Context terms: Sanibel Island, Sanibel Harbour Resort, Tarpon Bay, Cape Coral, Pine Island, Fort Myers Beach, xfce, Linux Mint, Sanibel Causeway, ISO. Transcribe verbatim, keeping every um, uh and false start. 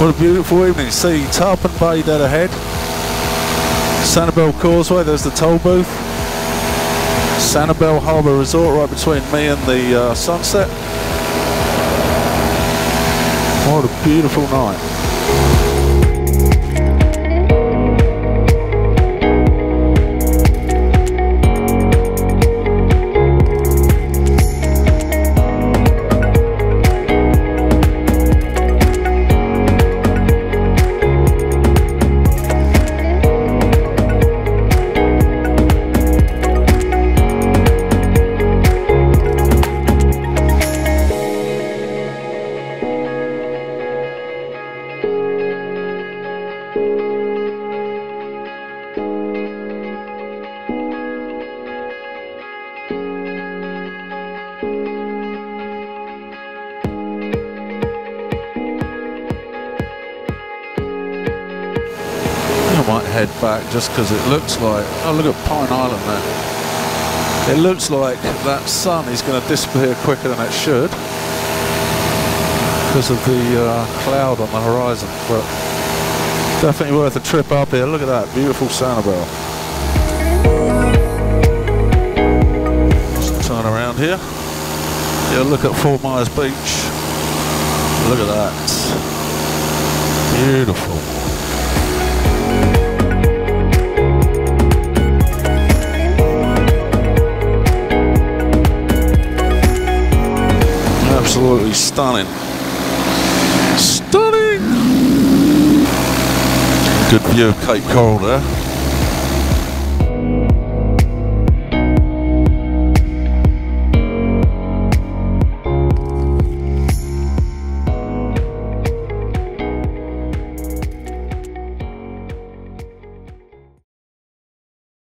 What a beautiful evening. See Tarpon Bay dead ahead, Sanibel Causeway, there's the toll booth, Sanibel Harbour Resort right between me and the uh, sunset. What a beautiful night. Might head back just because it looks like, oh look at Pine Island there, it looks like that sun is going to disappear quicker than it should because of the uh, cloud on the horizon, but definitely worth a trip up here. Look at that beautiful Sanibel. Just turn around here, yeah, look at Fort Myers Beach, look at that, beautiful. Absolutely stunning. Stunning! Good view of Cape Coral there.